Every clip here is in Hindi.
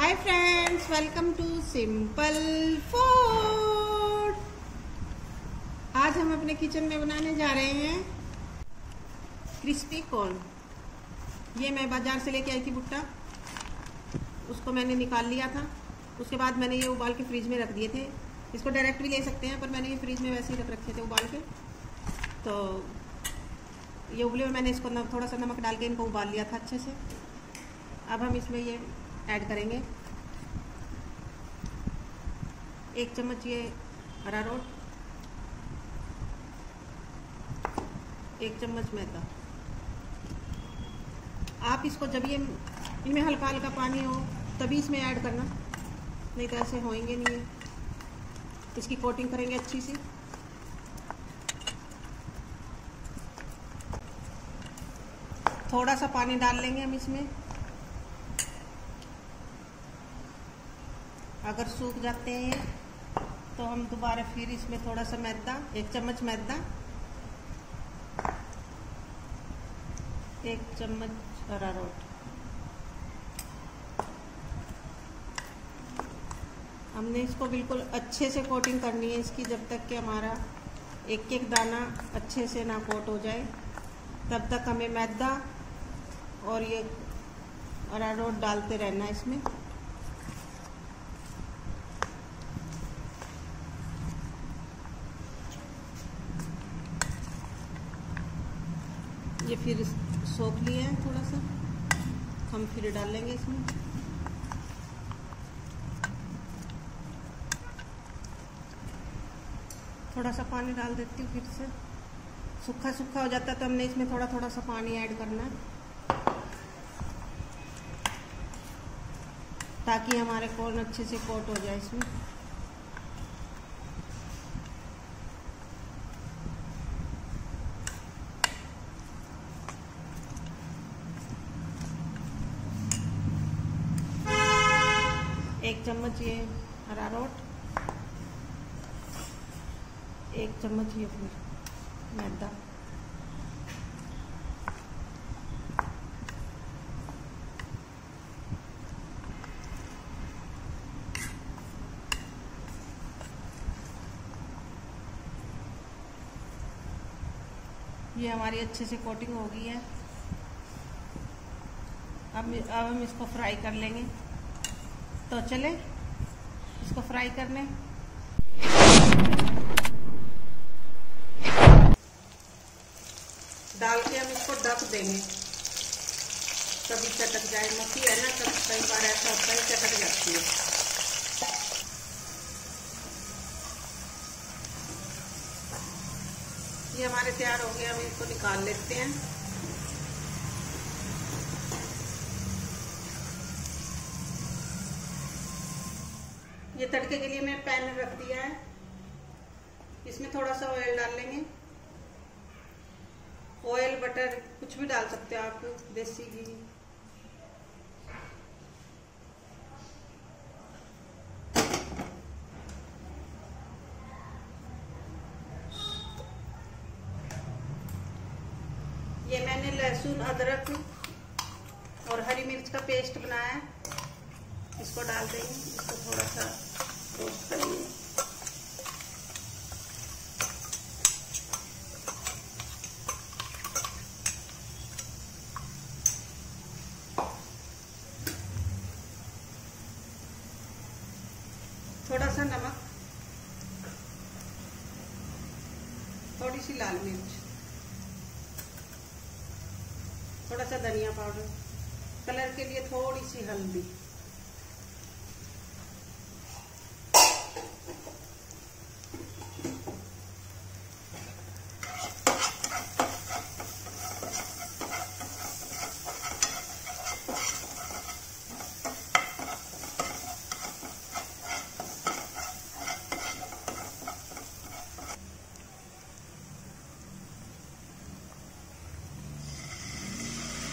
Hi friends, welcome to simple food. आज हम अपने किचन में बनाने जा रहे हैं क्रिस्पी कॉर्न। ये मैं बाजार से लेके आई थी भुट्टा, उसको मैंने निकाल लिया था। उसके बाद मैंने ये उबाल के फ्रिज में रख दिए थे। इसको डायरेक्ट भी ले सकते हैं, पर मैंने ये फ्रिज में वैसे ही रख रखे थे उबाल के। तो ये उबले हुए मैंने इसको थोड़ा सा नमक डाल के इनको उबाल लिया था अच्छे से। अब हम इसमें ये ऐड करेंगे 1 चम्मच ये अरारोट, 1 चम्मच मैदा। आप इसको जब ये इनमें हल्का हल्का पानी हो तभी इसमें ऐड करना, नहीं तो ऐसे होएंगे नहीं। इसकी कोटिंग करेंगे अच्छी सी। थोड़ा सा पानी डाल लेंगे हम इसमें। अगर सूख जाते हैं तो हम दोबारा फिर इसमें थोड़ा सा मैदा, 1 चम्मच मैदा, 1 चम्मच अरारोट। हमने इसको बिल्कुल अच्छे से कोटिंग करनी है इसकी, जब तक कि हमारा एक दाना अच्छे से ना कोट हो जाए। तब तक हमें मैदा और ये अरारोट डालते रहना है इसमें। ये फिर सोख लिए हैं थोड़ा सा, हम फिर डाल लेंगे इसमें। थोड़ा सा पानी डाल देती हूँ फिर से, सूखा सूखा हो जाता है तो हमने इसमें थोड़ा थोड़ा सा पानी ऐड करना है, ताकि हमारे कॉर्न अच्छे से कोट हो जाए इसमें। एक चम्मच ये अरारोट, 1 चम्मच ये फिर मैदा। ये हमारी अच्छे से कोटिंग हो गई है। अब हम इसको फ्राई कर लेंगे। तो चले इसको फ्राई करने। डाल के हम इसको ढक देंगे, कभी चटक जाए। मक्खी है ना, कभी कई बार ऐसा होता है चटक जाती है। ये हमारे तैयार हो गया, हम इसको निकाल लेते हैं। ये तड़के के लिए मैं पैन में रख दिया है। इसमें थोड़ा सा ऑयल डाल लेंगे। ऑयल, बटर कुछ भी डाल सकते हो आप, देसी घी। ये मैंने लहसुन, अदरक और हरी मिर्च का पेस्ट बनाया है, इसको डाल देंगे। इसको थोड़ा सा रोस्ट करेंगे। थोड़ा सा नमक, थोड़ी सी लाल मिर्च, थोड़ा सा धनिया पाउडर, कलर के लिए थोड़ी सी हल्दी।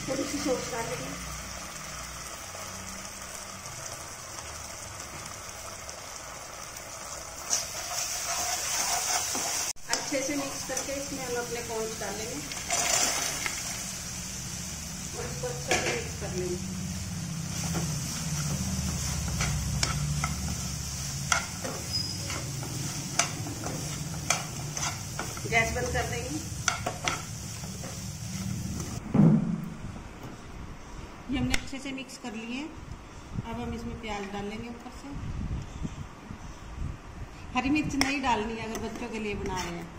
थोड़ी सी सॉस डाल देंगे। अच्छे से मिक्स करके इसमें हम अपने कॉर्न्स डालेंगे और इसको अच्छे से मिक्स कर लेंगे। गैस बंद कर देंगे। ये हमने अच्छे से मिक्स कर लिए। अब हम इसमें प्याज डाल लेंगे ऊपर से। हरी मिर्च नहीं डालनी है अगर बच्चों के लिए बना रहे हैं।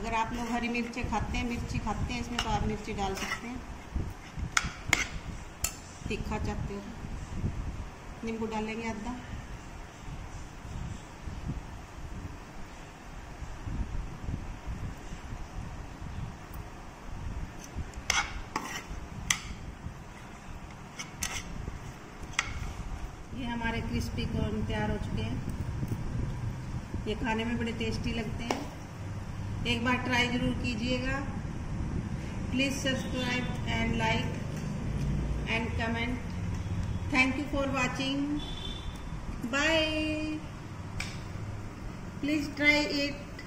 अगर आप लोग हरी मिर्ची खाते हैं इसमें तो आप मिर्ची डाल सकते हैं। तीखा चाहते हो नींबू डालेंगे आधा। ये हमारे क्रिस्पी कॉर्न तैयार हो चुके हैं। ये खाने में बड़े टेस्टी लगते हैं। एक बार ट्राई जरूर कीजिएगा। Please subscribe and like and comment. Thank you for watching. Bye. Please try it.